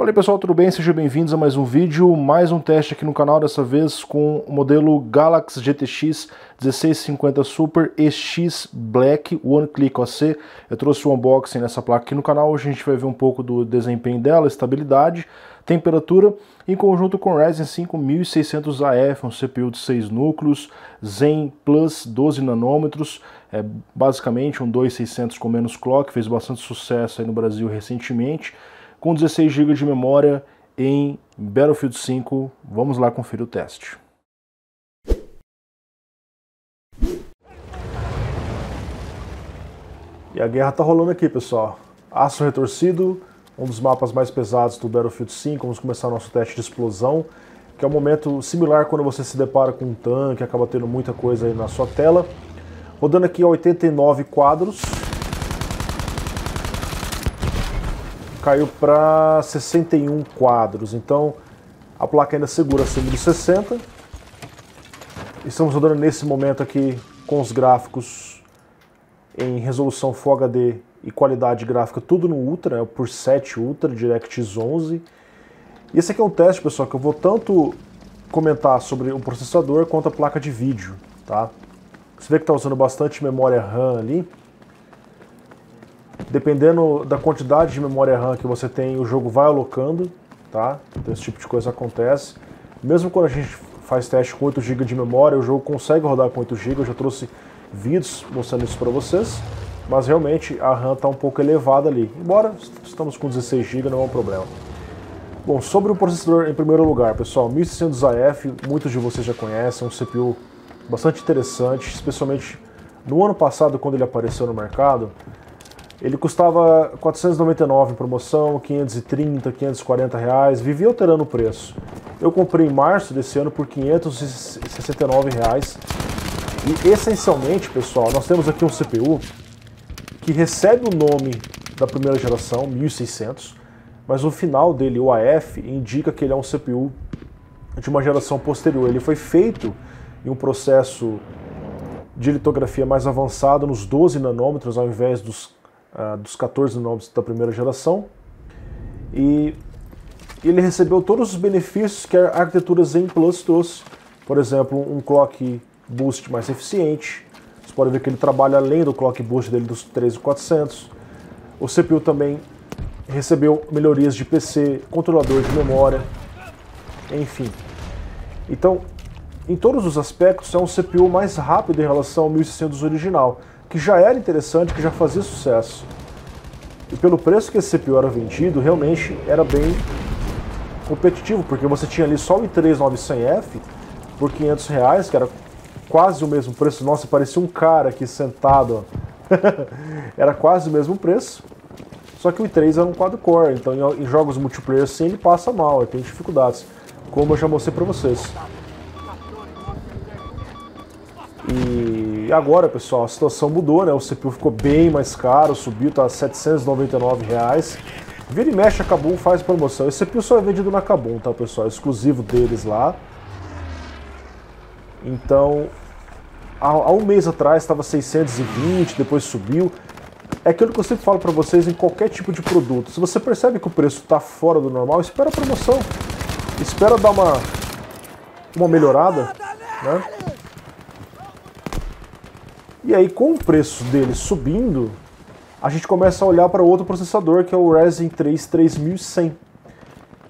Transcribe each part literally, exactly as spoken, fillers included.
Fala aí, pessoal, tudo bem? Sejam bem-vindos a mais um vídeo, mais um teste aqui no canal, dessa vez com o modelo Galax G T X dezesseis cinquenta Super E X Black One Click O C. Eu trouxe o unboxing nessa placa aqui no canal, hoje a gente vai ver um pouco do desempenho dela, estabilidade, temperatura, em conjunto com o Ryzen cinco mil e seiscentos A F, um C P U de seis núcleos, Zen Plus doze nanômetros, é basicamente um dois mil e seiscentos com menos clock, fez bastante sucesso aí no Brasil recentemente, com dezesseis gigas de memória em Battlefield cinco. Vamos lá conferir o teste. E a guerra tá rolando aqui, pessoal. Aço Retorcido, um dos mapas mais pesados do Battlefield cinco. Vamos começar nosso teste de explosão, que é um momento similar quando você se depara com um tanque, acaba tendo muita coisa aí na sua tela. Rodando aqui a oitenta e nove quadros. Caiu para sessenta e um quadros, então a placa ainda segura acima de sessenta. Estamos rodando nesse momento aqui com os gráficos em resolução Full H D e qualidade gráfica tudo no Ultra, né, por sete Ultra, DirectX onze. E esse aqui é um teste, pessoal, que eu vou tanto comentar sobre o processador quanto a placa de vídeo, tá? Você vê que está usando bastante memória RAM ali. Dependendo da quantidade de memória RAM que você tem, o jogo vai alocando, tá? Então esse tipo de coisa acontece. Mesmo quando a gente faz teste com oito gigas de memória, o jogo consegue rodar com oito gigas, eu já trouxe vídeos mostrando isso para vocês, mas realmente a RAM está um pouco elevada ali, embora estamos com dezesseis gigas, não é um problema. Bom, sobre o processador em primeiro lugar, pessoal, mil e seiscentos A F, muitos de vocês já conhecem, um C P U bastante interessante, especialmente no ano passado quando ele apareceu no mercado. Ele custava quatrocentos e noventa e nove reais em promoção, quinhentos e trinta reais, quinhentos e quarenta reais, vivia alterando o preço. Eu comprei em março desse ano por quinhentos e sessenta e nove reais. E essencialmente, pessoal, nós temos aqui um C P U que recebe o nome da primeira geração, mil e seiscentos, mas o final dele, o A F, indica que ele é um C P U de uma geração posterior. Ele foi feito em um processo de litografia mais avançado, nos doze nanômetros, ao invés dos Uh, dos quatorze nanômetros da primeira geração, e ele recebeu todos os benefícios que a arquitetura Zen Plus trouxe, por exemplo, um clock boost mais eficiente. Vocês podem ver que ele trabalha além do clock boost dele dos três mil e quatrocentos. O C P U também recebeu melhorias de P C, controlador de memória, enfim. Então, em todos os aspectos, é um C P U mais rápido em relação ao mil e seiscentos original, que já era interessante, que já fazia sucesso. E pelo preço que esse C P U era vendido, realmente era bem competitivo, porque você tinha ali só o i três nove cem F por quinhentos reais, que era quase o mesmo preço. Nossa, parecia um cara aqui sentado. Era quase o mesmo preço, só que o i três era um quad-core, então em jogos multiplayer sim ele passa mal, ele tem dificuldades, como eu já mostrei para vocês. E... E agora, pessoal, a situação mudou, né? O C P U ficou bem mais caro, subiu, tá setecentos e noventa e nove reais. Vira e mexe, a Kabum faz promoção. Esse C P U só é vendido na Kabum, tá, pessoal? É exclusivo deles lá. Então, há um mês atrás estava seiscentos e vinte, depois subiu. É aquilo que eu sempre falo para vocês em qualquer tipo de produto. Se você percebe que o preço tá fora do normal, espera a promoção. Espera dar uma, uma melhorada, né? E aí, com o preço dele subindo, a gente começa a olhar para outro processador, que é o Ryzen três três mil e cem.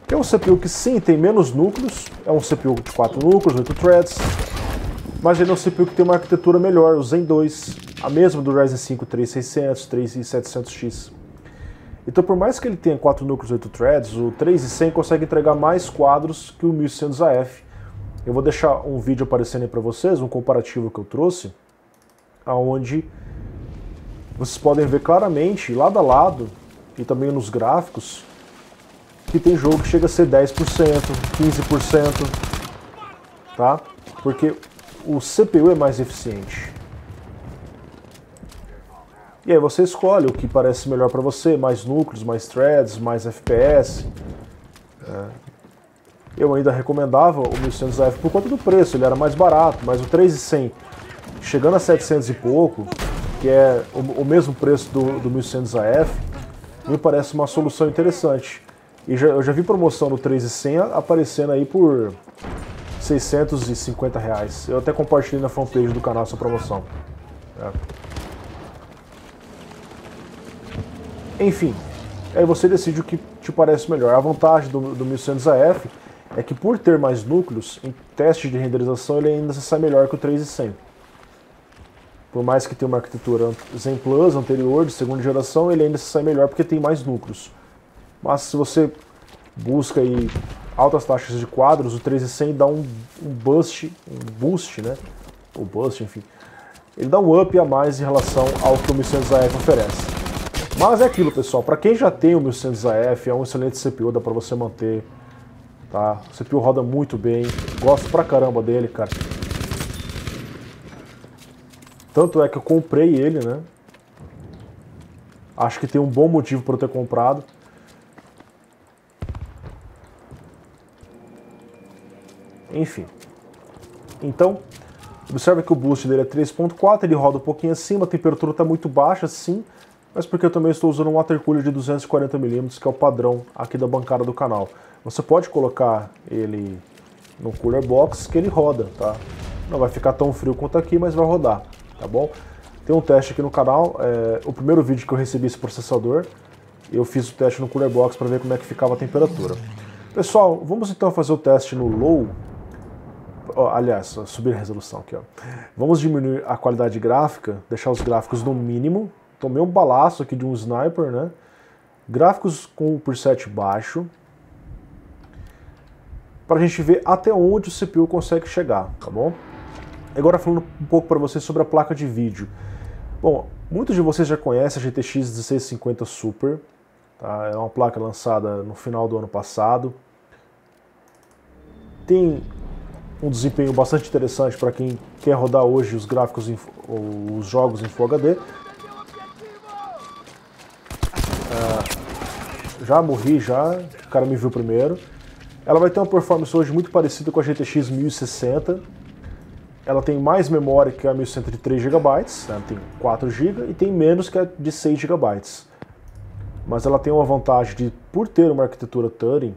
Que é um C P U que sim, tem menos núcleos, é um C P U de quatro núcleos, oito threads, mas ele é um C P U que tem uma arquitetura melhor, o Zen dois, a mesma do Ryzen cinco três mil e seiscentos, três mil e setecentos X. Então, por mais que ele tenha quatro núcleos, oito threads, o três mil e cem consegue entregar mais quadros que o mil e seiscentos A F. Eu vou deixar um vídeo aparecendo aí para vocês, um comparativo que eu trouxe, onde vocês podem ver claramente, lado a lado, e também nos gráficos, que tem jogo que chega a ser dez por cento, quinze por cento, tá? Porque o C P U é mais eficiente. E aí você escolhe o que parece melhor para você, mais núcleos, mais threads, mais F P S. É. Eu ainda recomendava o mil e seiscentos A F por conta do preço, ele era mais barato, mas o três mil e cem chegando a setecentos e pouco, que é o, o mesmo preço do, do mil e seiscentos A F, me parece uma solução interessante. E já, eu já vi promoção do três mil e cem aparecendo aí por seiscentos e cinquenta reais. Eu até compartilhei na fanpage do canal essa promoção. É. Enfim, aí você decide o que te parece melhor. A vantagem do, do mil e cem A F é que, por ter mais núcleos, em teste de renderização ele ainda se sai melhor que o três mil e cem. Por mais que tenha uma arquitetura Zen Plus anterior, de segunda geração, ele ainda se sai melhor porque tem mais núcleos. Mas se você busca aí altas taxas de quadros, o três mil e cem dá um, um boost, um boost, né? Ou boost, enfim. Ele dá um up a mais em relação ao que o mil e cem A F oferece. Mas é aquilo, pessoal, para quem já tem o mil e cem A F, é um excelente C P U, dá para você manter, tá? O C P U roda muito bem, gosto pra caramba dele, cara. Tanto é que eu comprei ele, né? Acho que tem um bom motivo para eu ter comprado. Enfim. Então, observa que o boost dele é três ponto quatro, ele roda um pouquinho acima, a temperatura está muito baixa, sim. Mas porque eu também estou usando um water cooler de duzentos e quarenta milímetros, que é o padrão aqui da bancada do canal. Você pode colocar ele no cooler box que ele roda, tá? Não vai ficar tão frio quanto aqui, mas vai rodar. Tá bom? Tem um teste aqui no canal, é, o primeiro vídeo que eu recebi esse processador, eu fiz o teste no Cooler Box para ver como é que ficava a temperatura. Pessoal, vamos então fazer o teste no Low, oh, aliás, subir a resolução aqui, ó. Vamos diminuir a qualidade gráfica, deixar os gráficos no mínimo, tomei um balaço aqui de um sniper, né? Gráficos com o preset baixo, para a gente ver até onde o C P U consegue chegar, tá bom? Agora falando um pouco para vocês sobre a placa de vídeo. Bom, muitos de vocês já conhecem a G T X mil seiscentos e cinquenta Super, tá? É uma placa lançada no final do ano passado. Tem um desempenho bastante interessante para quem quer rodar hoje os gráficos, em, os jogos em Full H D. É, já morri, já, o cara me viu primeiro. Ela vai ter uma performance hoje muito parecida com a G T X mil e sessenta. Ela tem mais memória que a mil e cem de três gigabytes, ela tem quatro gigabytes, e tem menos que a de seis gigabytes. Mas ela tem uma vantagem de, por ter uma arquitetura Turing,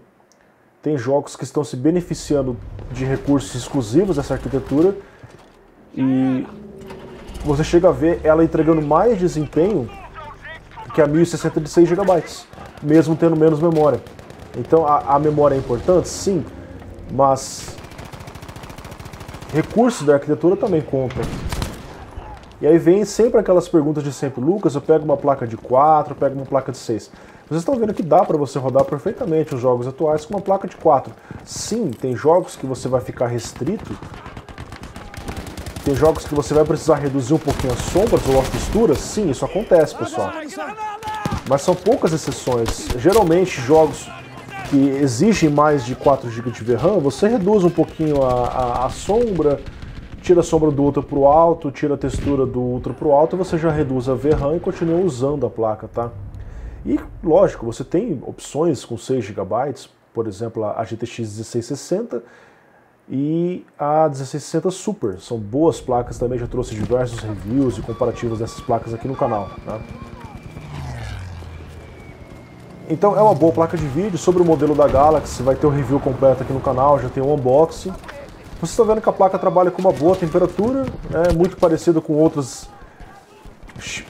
tem jogos que estão se beneficiando de recursos exclusivos dessa arquitetura, e você chega a ver ela entregando mais desempenho que a mil e sessenta de seis gigabytes, mesmo tendo menos memória. Então a, a memória é importante? Sim, mas recursos da arquitetura também contam. E aí vem sempre aquelas perguntas de sempre, Lucas, eu pego uma placa de quatro, eu pego uma placa de seis. Vocês estão vendo que dá para você rodar perfeitamente os jogos atuais com uma placa de quatro. Sim, tem jogos que você vai ficar restrito, tem jogos que você vai precisar reduzir um pouquinho as sombras ou as texturas, sim, isso acontece, pessoal. Mas são poucas exceções, geralmente jogos que exigem mais de quatro gigabytes de RAM, você reduz um pouquinho a, a, a sombra, tira a sombra do Ultra para o alto, tira a textura do Ultra para o alto, você já reduz a V RAM e continua usando a placa, tá? E, lógico, você tem opções com seis gigabytes, por exemplo, a G T X mil seiscentos e sessenta e a mil seiscentos e sessenta Super. São boas placas também, já trouxe diversos reviews e comparativos dessas placas aqui no canal, tá? Então é uma boa placa de vídeo. Sobre o modelo da Galax, vai ter o review completo aqui no canal, já tem um unboxing. Vocês estão vendo que a placa trabalha com uma boa temperatura, é muito parecido com outras,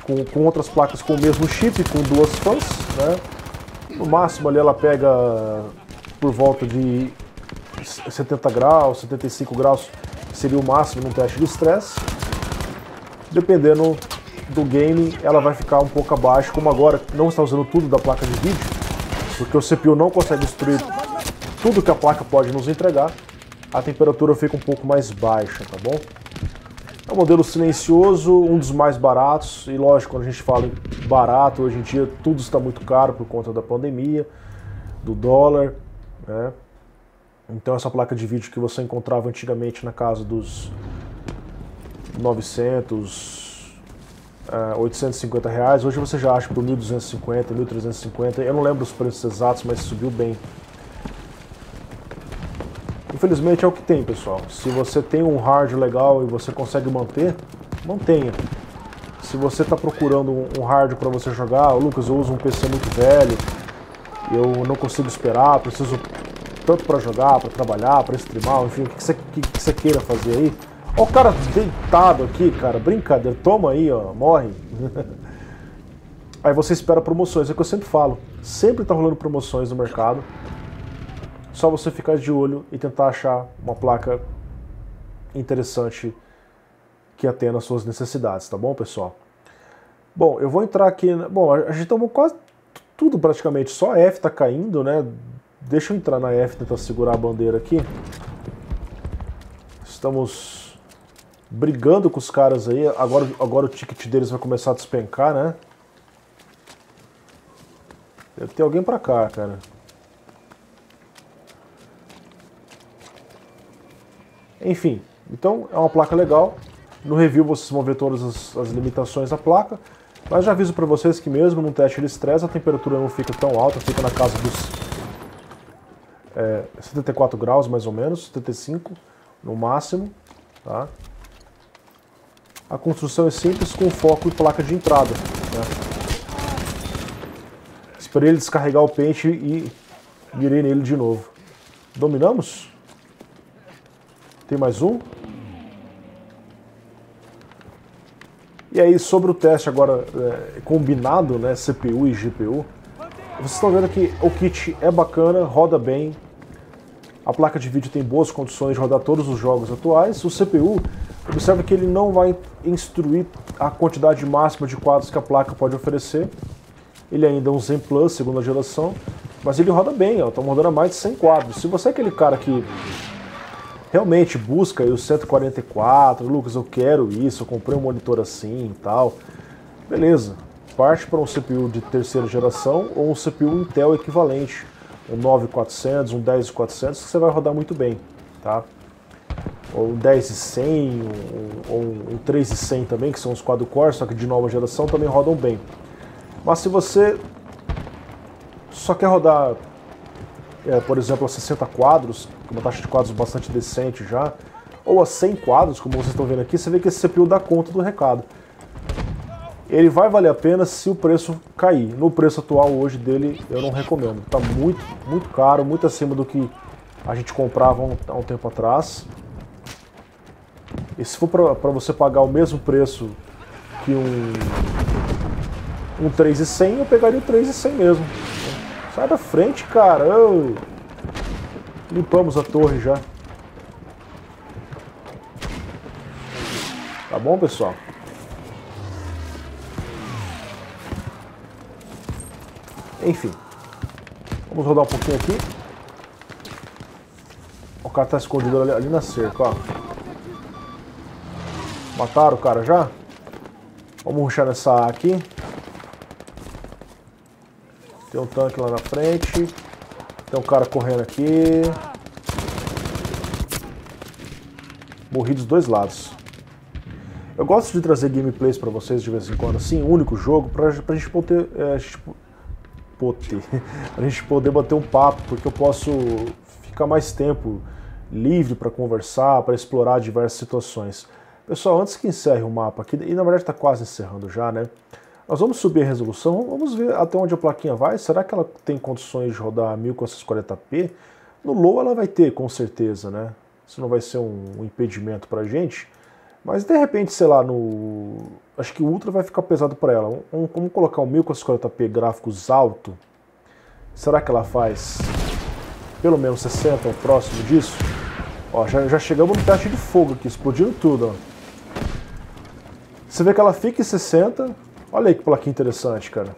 com, com outras placas com o mesmo chip, com duas fãs, né? No máximo ali ela pega por volta de setenta graus, setenta e cinco graus, seria o máximo num teste de estresse. Dependendo do game, ela vai ficar um pouco abaixo, como agora não está usando tudo da placa de vídeo, porque o C P U não consegue destruir tudo que a placa pode nos entregar, a temperatura fica um pouco mais baixa, tá bom? É um modelo silencioso, um dos mais baratos, e lógico, quando a gente fala em barato, hoje em dia tudo está muito caro por conta da pandemia, do dólar, né? Então essa placa de vídeo que você encontrava antigamente na casa dos novecentos, oitocentos e cinquenta reais, hoje você já acha por mil duzentos e cinquenta, mil trezentos e cinquenta, eu não lembro os preços exatos, mas subiu bem. Infelizmente é o que tem, pessoal. Se você tem um hardware legal e você consegue manter, mantenha. Se você está procurando um hardware para você jogar, Lucas, eu uso um P C muito velho eu não consigo esperar, preciso tanto para jogar, para trabalhar, para streamar, enfim, o que você que que que queira fazer aí. Ó o cara deitado aqui, cara, brincadeira, toma aí, ó, morre. Aí você espera promoções, é o que eu sempre falo, sempre tá rolando promoções no mercado, só você ficar de olho e tentar achar uma placa interessante que atenda às suas necessidades, tá bom, pessoal? Bom, eu vou entrar aqui, bom, a gente tomou quase tudo praticamente, só a F tá caindo, né? Deixa eu entrar na F, tentar segurar a bandeira aqui. Estamos brigando com os caras aí, agora, agora o ticket deles vai começar a despencar, né? Deve ter alguém pra cá, cara. Enfim, então é uma placa legal. No review vocês vão ver todas as, as limitações da placa. Mas já aviso pra vocês que mesmo num teste de estresse a temperatura não fica tão alta, fica na casa dos é, setenta e quatro graus mais ou menos, setenta e cinco no máximo, tá? A construção é simples com foco e placa de entrada, né? Para ele descarregar o pente e mirei nele de novo. Dominamos? Tem mais um? E aí, sobre o teste agora é, combinado, né, C P U e G P U, vocês estão vendo que o kit é bacana, roda bem, a placa de vídeo tem boas condições de rodar todos os jogos atuais, o C P U, observa que ele não vai instruir a quantidade máxima de quadros que a placa pode oferecer. Ele ainda é um Zen Plus, segunda geração, mas ele roda bem, ó, tá rodando a mais de cem quadros. Se você é aquele cara que realmente busca aí os cento e quarenta e quatro, Lucas, eu quero isso, eu comprei um monitor assim e tal, beleza, parte para um C P U de terceira geração ou um C P U Intel equivalente, um nove quatrocentos, um dez quatrocentos, que você vai rodar muito bem, tá? Ou um dez cem, ou um três cem também, que são os quadro-core, só que de nova geração também rodam bem. Mas se você só quer rodar, é, por exemplo, a sessenta quadros, com uma taxa de quadros bastante decente já, ou a cem quadros, como vocês estão vendo aqui, você vê que esse C P U dá conta do recado. Ele vai valer a pena se o preço cair. No preço atual hoje dele, eu não recomendo. Está muito, muito caro, muito acima do que a gente comprava há um tempo atrás. E se for para você pagar o mesmo preço que um... um três cem, eu pegaria o três cem mesmo. Sai da frente, cara. Eu... Limpamos a torre já. Tá bom, pessoal? Enfim. Vamos rodar um pouquinho aqui. O cara tá escondido ali, ali na cerca, ó. Mataram o cara já? Vamos rushar nessa A aqui. Tem um tanque lá na frente. Tem um cara correndo aqui. Morri dos dois lados. Eu gosto de trazer gameplays pra vocês de vez em quando, assim, um único jogo, pra, pra gente poder... É, a gente, poder pra gente poder bater um papo, porque eu posso ficar mais tempo livre pra conversar, pra explorar diversas situações. Pessoal, antes que encerre o mapa aqui, e na verdade tá quase encerrando já, né? Nós vamos subir a resolução, vamos ver até onde a plaquinha vai. Será que ela tem condições de rodar mil quatrocentos e quarenta p? No low ela vai ter, com certeza, né? Isso não vai ser um, um impedimento pra gente. Mas de repente, sei lá, no... acho que o ultra vai ficar pesado pra ela. Um, vamos colocar um mil quatrocentos e quarenta p gráficos alto. Será que ela faz pelo menos sessenta ou próximo disso? Ó, já, já chegamos no teste de fogo aqui, explodindo tudo, ó. Você vê que ela fica em sessenta... Olha aí que plaquinha interessante, cara.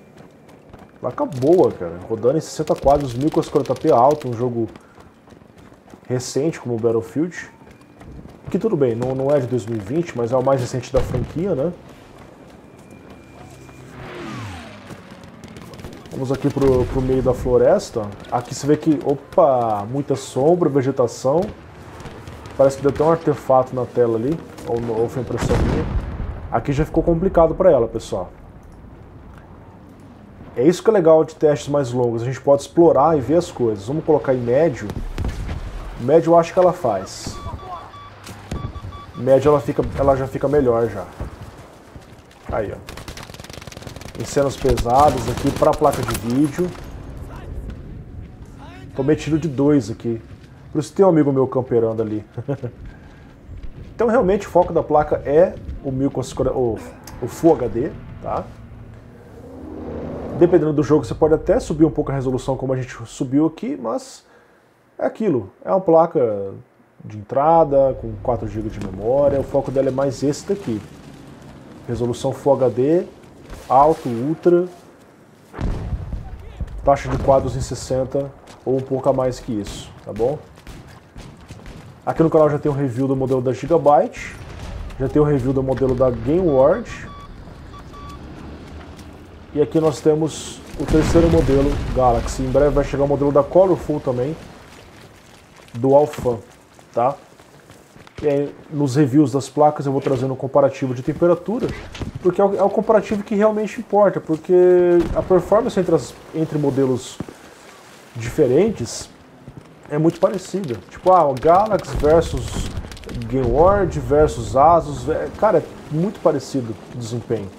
Placa boa, cara. Rodando em sessenta quadros, mil quatrocentos e quarenta p alto, um jogo recente como o Battlefield. Que tudo bem, não, não é de dois mil e vinte, mas é o mais recente da franquia, né? Vamos aqui pro, pro meio da floresta. Aqui você vê que, opa, muita sombra, vegetação. Parece que deu até um artefato na tela ali, ou, ou foi impressão minha. Aqui já ficou complicado pra ela, pessoal. É isso que é legal de testes mais longos, a gente pode explorar e ver as coisas. Vamos colocar em médio. Médio eu acho que ela faz. Médio ela, fica, ela já fica melhor já. Aí, ó. Em cenas pesadas aqui pra placa de vídeo. Tomei tiro de dois aqui. Por isso tem um amigo meu camperando ali. Então realmente o foco da placa é o, o, o Full H D, tá? Dependendo do jogo você pode até subir um pouco a resolução como a gente subiu aqui, mas é aquilo. É uma placa de entrada com quatro gigas de memória, o foco dela é mais esse daqui. Resolução Full H D, alto, ultra, taxa de quadros em sessenta ou um pouco a mais que isso, tá bom? Aqui no canal já tem um review do modelo da Gigabyte, já tem um review do modelo da Gainward, e aqui nós temos o terceiro modelo Galaxy. Em breve vai chegar o modelo da Colorful também, Dual Fan, tá? E aí, nos reviews das placas eu vou trazendo um comparativo de temperatura, porque é o comparativo que realmente importa, porque a performance entre, as, entre modelos diferentes é muito parecida. Tipo, ah, o Galax versus Gainward versus Asus, cara, é muito parecido o desempenho.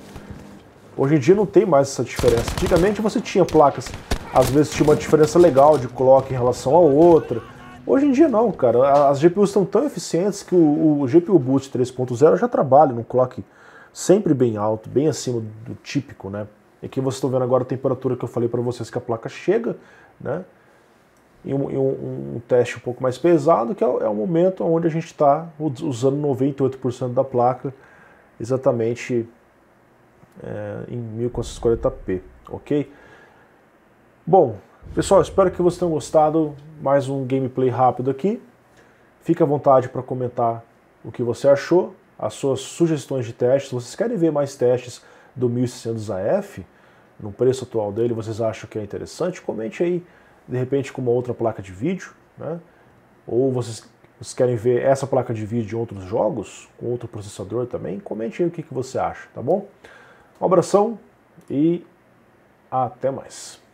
Hoje em dia não tem mais essa diferença. Antigamente você tinha placas, às vezes tinha uma diferença legal de clock em relação a outra. Hoje em dia não, cara. As G P Us estão tão eficientes que o, o G P U Boost três ponto zero já trabalha num clock sempre bem alto, bem acima do típico, né? E aqui vocês estão vendo agora a temperatura que eu falei para vocês que a placa chega, né? E um, um, um teste um pouco mais pesado, que é, é o momento onde a gente está usando noventa e oito por cento da placa, exatamente é, em mil quatrocentos e quarenta p, ok? Bom, pessoal, espero que vocês tenham gostado. Mais um gameplay rápido aqui. Fique à vontade para comentar o que você achou, as suas sugestões de testes. Vocês querem ver mais testes do mil e seiscentos A F? No preço atual dele, vocês acham que é interessante? Comente aí, de repente, com uma outra placa de vídeo, né? Ou vocês, vocês querem ver essa placa de vídeo em outros jogos, com outro processador também? Comente aí o que, que você acha, tá bom? Um abração e até mais.